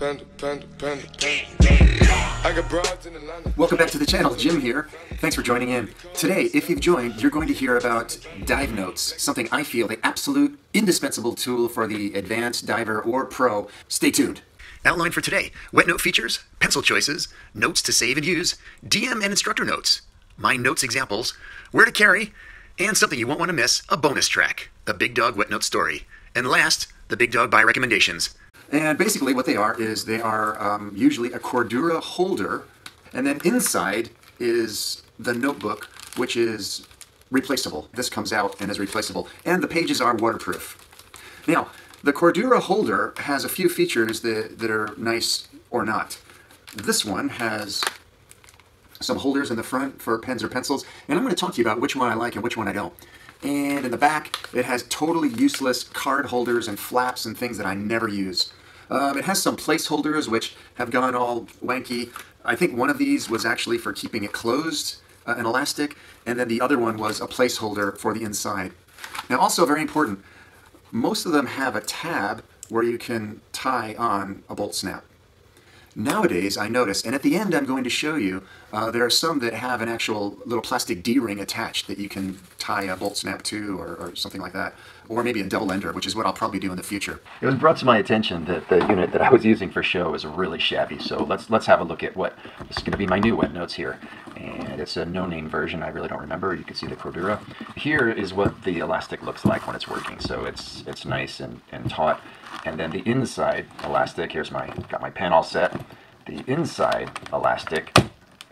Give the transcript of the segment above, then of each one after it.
Welcome back to the channel, Jim here. Thanks for joining in. Today, if you've joined, you're going to hear about dive notes, something I feel the absolute indispensable tool for the advanced diver or pro. Stay tuned. Outline for today, wet note features, pencil choices, notes to save and use, DM and instructor notes, my notes examples, where to carry, and something you won't want to miss, a bonus track, the Big Dog Wet Note Story. And last, the Big Dog Buy Recommendations. And basically what they are is they are usually a Cordura holder, and then inside is the notebook, which is replaceable. This comes out and is replaceable, and the pages are waterproof. Now, the Cordura holder has a few features that are nice or not. This one has some holders in the front for pens or pencils, and I'm going to talk to you about which one I like and which one I don't. And in the back, it has totally useless card holders and flaps and things that I never use. It has some placeholders which have gone all wanky. I think one of these was actually for keeping it closed, an elastic, and then the other one was a placeholder for the inside. Now also very important, most of them have a tab where you can tie on a bolt snap. Nowadays, I notice, and at the end I'm going to show you, there are some that have an actual little plastic D-ring attached that you can tie a bolt snap to or something like that, or maybe a double ender, which is what I'll probably do in the future. It was brought to my attention that the unit that I was using for show is really shabby, so let's have a look at what this is going to be my new wet notes here. And it's a no-name version, I really don't remember. You can see the Cordura. Here is what the elastic looks like when it's working, so it's nice and taut. And then the inside elastic, here's got my pen all set. The inside elastic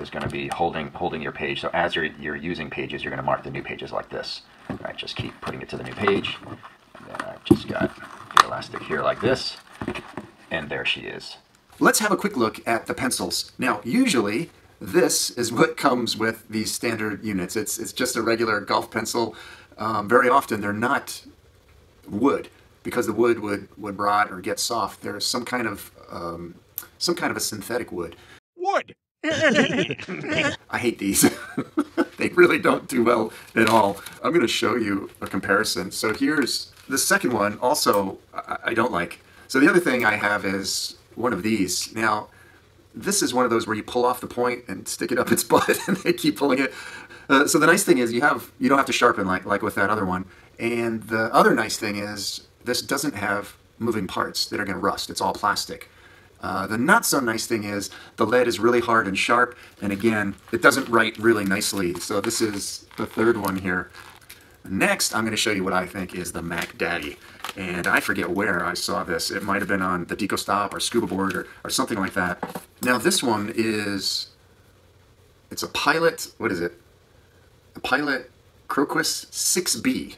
is going to be holding your page. So as you're using pages, you're going to mark the new pages like this. I just keep putting it to the new page. And then I've just got the elastic here like this. And there she is. Let's have a quick look at the pencils. Now, usually this is what comes with these standard units. It's just a regular golf pencil. Very often they're not wood, because the wood would rot or get soft. There's some kind of a synthetic wood. Wood! I hate these. They really don't do well at all. I'm going to show you a comparison. So here's the second one, also I don't like. So the other thing I have is one of these. Now, this is one of those where you pull off the point and stick it up its butt and they keep pulling it. So the nice thing is you don't have to sharpen like with that other one. And the other nice thing is this doesn't have moving parts that are going to rust. It's all plastic. The not so nice thing is the lead is really hard and sharp, and again, it doesn't write really nicely. So this is the third one here. Next, I'm going to show you what I think is the Mac Daddy. And I forget where I saw this. It might have been on the Deco Stop or Scuba Board or something like that. Now this one is, it's a Pilot, what is it? A Pilot Croquis 6B.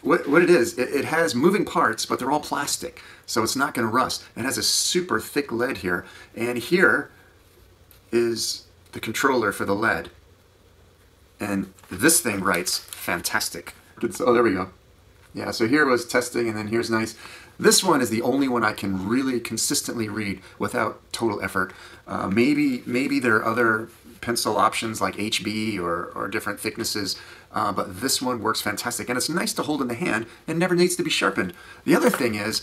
What it is, it has moving parts, but they're all plastic, so it's not going to rust. It has a super thick lead here, and here is the controller for the lead. And this thing writes fantastic. Oh, there we go. Yeah, so here was testing, and then here's nice. This one is the only one I can really consistently read without total effort. Maybe there are other pencil options like HB or different thicknesses, but this one works fantastic, and it's nice to hold in the hand and never needs to be sharpened. The other thing is,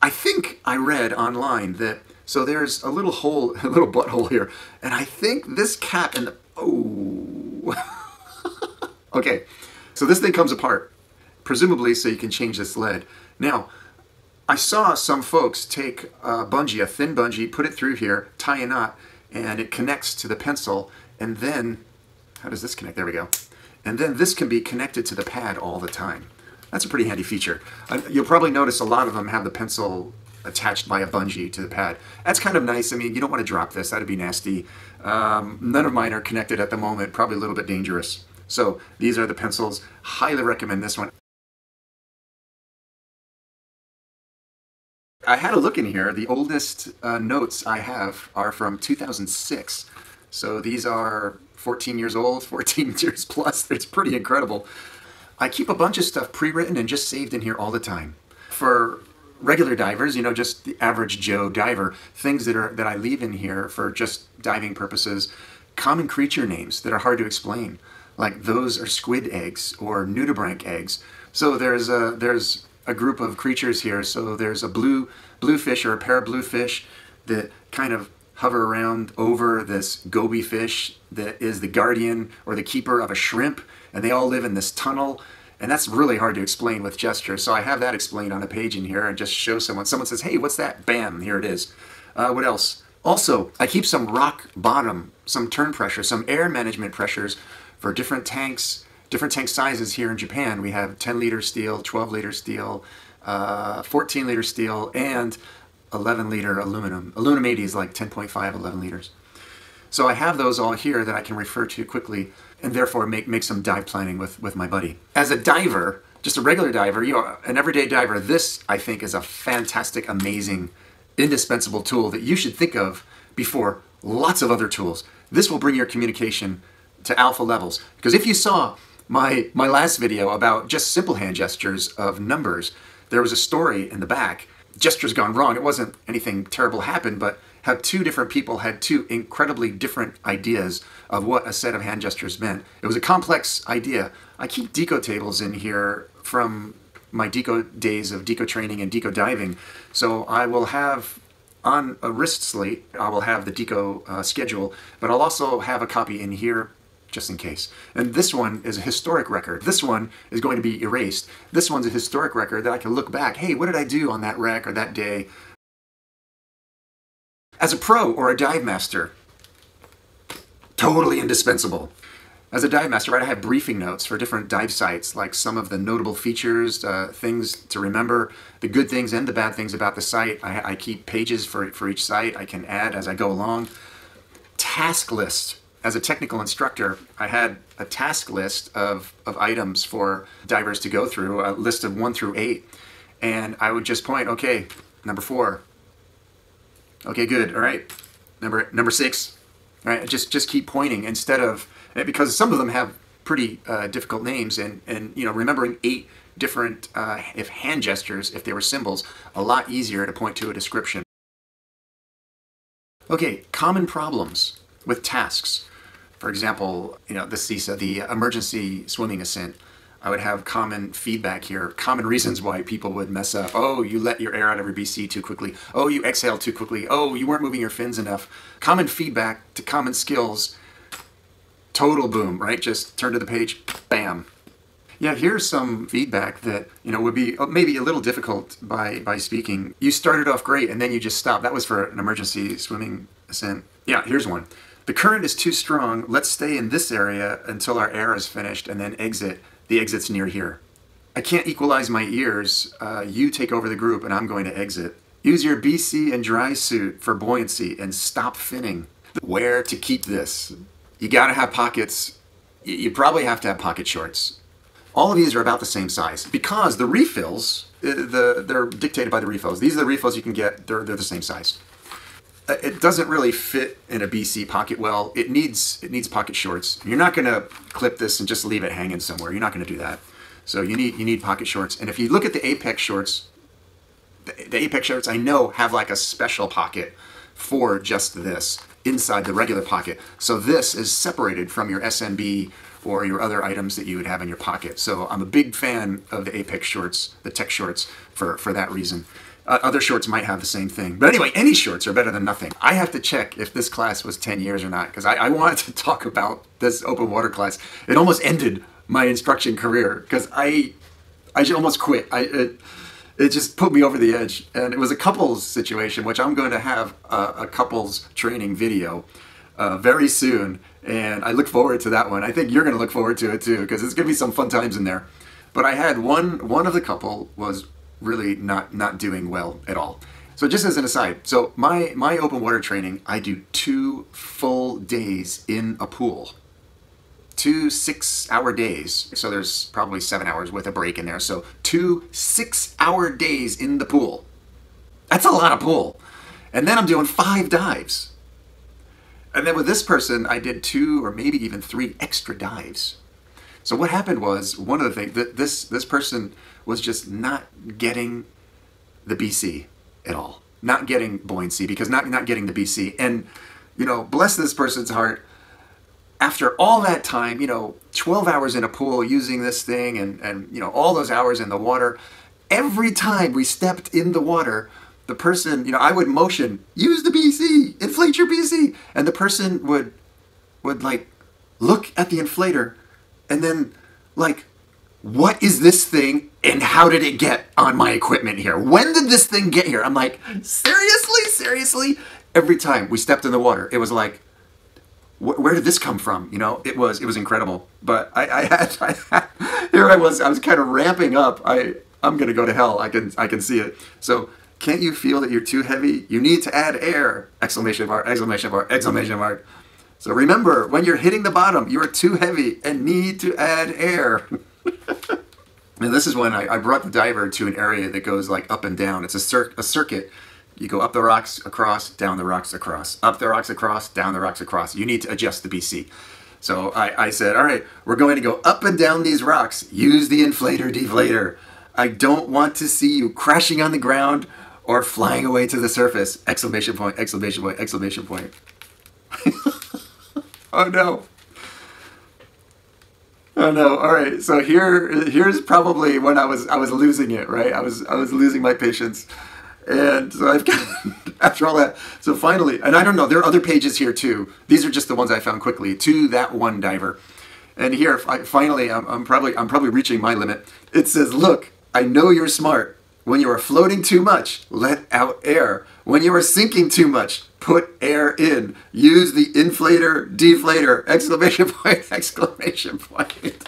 I think I read online that, so there's a little hole, a little butthole here, and I think this cap and the, oh, okay, so this thing comes apart, presumably so you can change this lead. Now, I saw some folks take a bungee, a thin bungee, put it through here, tie a knot, and it connects to the pencil, and then, how does this connect? There we go. And then this can be connected to the pad all the time. That's a pretty handy feature. You'll probably notice a lot of them have the pencil attached by a bungee to the pad. That's kind of nice. I mean, you don't want to drop this. That'd be nasty. None of mine are connected at the moment. Probably a little bit dangerous. So these are the pencils. Highly recommend this one. I had a look in here. The oldest notes I have are from 2006. So these are 14 years old, 14 years plus. It's pretty incredible. I keep a bunch of stuff pre-written and just saved in here all the time. For regular divers, you know, just the average Joe diver, things that I leave in here for just diving purposes, common creature names that are hard to explain. Like those are squid eggs or nudibranch eggs. So there's a group of creatures here. So there's a blue bluefish, or a pair of bluefish that kind of hover around over this goby fish that is the guardian or the keeper of a shrimp, and they all live in this tunnel. And that's really hard to explain with gestures. So I have that explained on a page in here and just show someone. Someone says, hey, what's that? Bam, here it is. What else? Also, I keep some rock bottom, some turn pressure, some air management pressures for different tank sizes here in Japan. We have 10-liter steel, 12-liter steel, 14-liter steel, and 11-liter aluminum. Aluminum 80 is like 10.5, 11 liters. So I have those all here that I can refer to quickly and therefore make some dive planning with my buddy. As a diver, just a regular diver, you know, an everyday diver, this I think is a fantastic, amazing, indispensable tool that you should think of before lots of other tools. This will bring your communication to alpha levels. Because if you saw my last video about just simple hand gestures of numbers, there was a story in the back, gestures gone wrong. It wasn't anything terrible happened, but how two different people had two incredibly different ideas of what a set of hand gestures meant. It was a complex idea. I keep deco tables in here from my deco days of deco training and deco diving. So I will have on a wrist slate, I will have the deco schedule, but I'll also have a copy in here just in case. And this one is a historic record. This one is going to be erased. This one's a historic record that I can look back. Hey, what did I do on that wreck or that day? As a pro or a dive master, totally indispensable. As a dive master, right, I have briefing notes for different dive sites, like some of the notable features, things to remember, the good things and the bad things about the site. I keep pages for each site. I can add as I go along. Task list. As a technical instructor, I had a task list of items for divers to go through, a list of 1 through 8. And I would just point, okay, number 4. Okay, good. All right, number 6. All right, just keep pointing instead of, because some of them have pretty difficult names, and you know, remembering 8 different if hand gestures, if they were symbols, a lot easier to point to a description. Okay, common problems with tasks. For example, you know, the ESA, the emergency swimming ascent. I would have common feedback here, common reasons why people would mess up. Oh, you let your air out of your BC too quickly. Oh, you exhaled too quickly. Oh, you weren't moving your fins enough. Common feedback to common skills. Total boom, right? Just turn to the page, bam. Yeah, here's some feedback that, you know, would be maybe a little difficult by speaking. You started off great and then you just stopped. That was for an emergency swimming ascent. Yeah, here's one. The current is too strong. Let's stay in this area until our air is finished and then exit. The exit's near here. I can't equalize my ears. You take over the group and I'm going to exit. Use your BC and dry suit for buoyancy and stop finning. Where to keep this? You gotta have pockets. You probably have to have pocket shorts. All of these are about the same size because the refills, they're dictated by the refills. These are the refills you can get, they're the same size. It doesn't really fit in a BC pocket well. It needs pocket shorts. You're not going to clip this and just leave it hanging somewhere. You're not going to do that. So you need pocket shorts. And if you look at the Apex shorts, the Apex shorts I know have like a special pocket for just this inside the regular pocket. So this is separated from your SMB or your other items that you would have in your pocket. So I'm a big fan of the Apex shorts, the tech shorts for that reason. Other shorts might have the same thing. But anyway, any shorts are better than nothing. I have to check if this class was 10 years or not, because I wanted to talk about this open water class. It almost ended my instruction career, because I almost quit. It just put me over the edge. And it was a couples situation, which I'm going to have a couples training video very soon. And I look forward to that one. I think you're going to look forward to it too, because it's going to be some fun times in there. But I had one of the couple was really not doing well at all. So just as an aside, so my open water training, I do 2 full days in a pool. 2 6-hour days. So there's probably 7 hours with a break in there. So 2 6-hour days in the pool. That's a lot of pool. And then I'm doing 5 dives. And then with this person, I did 2 or maybe even 3 extra dives. So what happened was, one of the things that this person was just not getting the BC at all, not getting buoyancy, because not getting the BC. And you know, bless this person's heart. After all that time, you know, 12 hours in a pool using this thing, and you know, all those hours in the water, every time we stepped in the water, the person, you know, I would motion, use the BC, inflate your BC, and the person would like look at the inflator and then like, what is this thing and how did it get on my equipment here? When did this thing get here? I'm like, seriously? Every time we stepped in the water, it was like, where did this come from? You know, it was incredible. But I was kind of ramping up. I'm gonna go to hell. I can see it. So can't you feel that you're too heavy? You need to add air! Exclamation mark. So remember, when you're hitting the bottom, you are too heavy and need to add air. And this is when I brought the diver to an area that goes like up and down. It's a circuit. You go up the rocks, across, down the rocks, across. Up the rocks, across, down the rocks, across. You need to adjust the BC. So I said, all right, we're going to go up and down these rocks. Use the inflator, deflator. I don't want to see you crashing on the ground or flying away to the surface. Exclamation point. Oh no. All right. So here's probably when I was losing it, right? I was losing my patience. And so I've got, after all that, so finally, and I don't know, there are other pages here too. These are just the ones I found quickly to that one diver. And here, finally, I'm probably reaching my limit. It says, look, I know you're smart. When you are floating too much, let out air. When you are sinking too much, put air in. Use the inflator, deflator, exclamation point.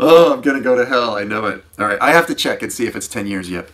Oh, I'm going to go to hell. I know it. All right. I have to check and see if it's 10 years yet.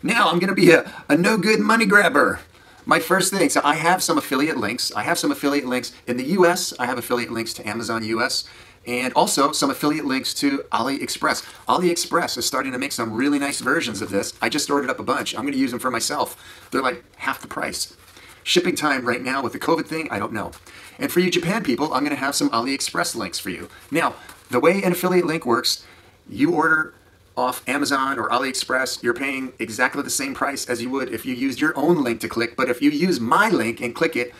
Now I'm going to be a no good money grabber. My first thing. So I have some affiliate links. I have some affiliate links in the US. I have affiliate links to Amazon US and also some affiliate links to AliExpress. AliExpress is starting to make some really nice versions of this. I just ordered up a bunch. I'm going to use them for myself. They're like half the price. Shipping time right now with the COVID thing, I don't know. And for you Japan people, I'm going to have some AliExpress links for you. Now, the way an affiliate link works, you order off Amazon or AliExpress, you're paying exactly the same price as you would if you used your own link to click, but if you use my link and click it,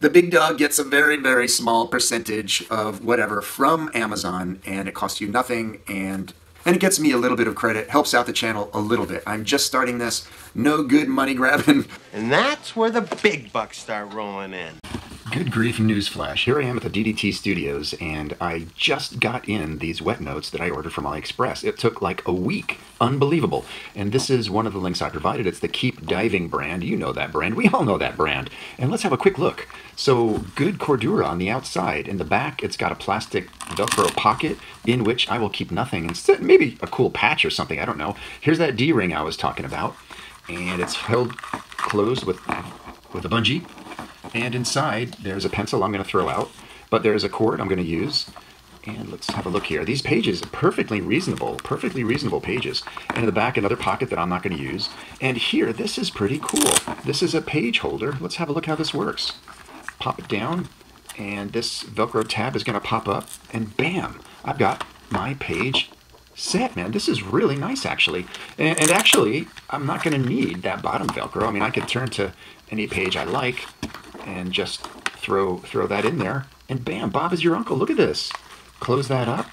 the big dog gets a very, very small percentage of whatever from Amazon, and it costs you nothing, and it gets me a little bit of credit, helps out the channel a little bit. I'm just starting this, no good money grabbing. And that's where the big bucks start rolling in. Good grief, newsflash. Here I am at the DDT Studios, and I just got in these wet notes that I ordered from AliExpress. It took like a week. Unbelievable. And this is one of the links I provided. It's the Keep Diving brand. You know that brand. We all know that brand. And let's have a quick look. So, good cordura on the outside. In the back, it's got a plastic Velcro pocket in which I will keep nothing. Instead, maybe a cool patch or something. I don't know. Here's that D-ring I was talking about. And it's held closed with a bungee. And inside, there's a pencil I'm going to throw out, but there's a cord I'm going to use. And let's have a look here. These pages are perfectly reasonable pages. And in the back, another pocket that I'm not going to use. And here, this is pretty cool. This is a page holder. Let's have a look how this works. Pop it down, and this Velcro tab is going to pop up, and bam, I've got my page set, man. This is really nice, actually. And actually, I'm not going to need that bottom Velcro. I mean, I could turn to any page I like and just throw that in there, and bam, Bob is your uncle. Look at this. Close that up.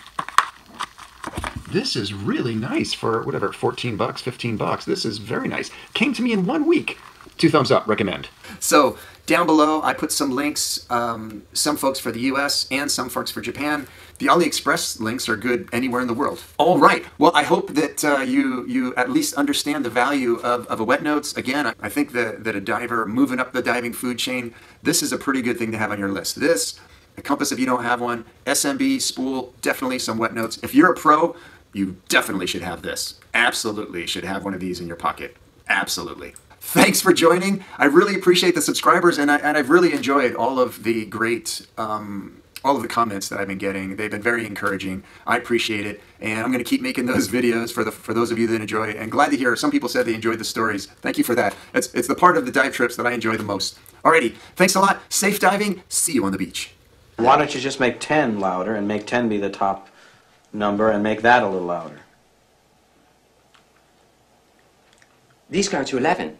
This is really nice for whatever, 14 bucks, 15 bucks. This is very nice. Came to me in 1 week. 2 thumbs up, recommend. So down below, I put some links, some folks for the US and some folks for Japan. The AliExpress links are good anywhere in the world. All right. Well, I hope that you at least understand the value of a wet notes. Again, I think that a diver moving up the diving food chain, this is a pretty good thing to have on your list. This, a compass if you don't have one, SMB, spool, definitely some wet notes. If you're a pro, you definitely should have this. Absolutely should have one of these in your pocket. Absolutely. Thanks for joining. I really appreciate the subscribers, and I've really enjoyed all of the great, all of the comments that I've been getting. They've been very encouraging. I appreciate it, and I'm going to keep making those videos for those of you that enjoy. And glad to hear some people said they enjoyed the stories. Thank you for that. It's the part of the dive trips that I enjoy the most. Alrighty, thanks a lot. Safe diving. See you on the beach. Why don't you just make 10 louder and make 10 be the top number and make that a little louder? These go to 11.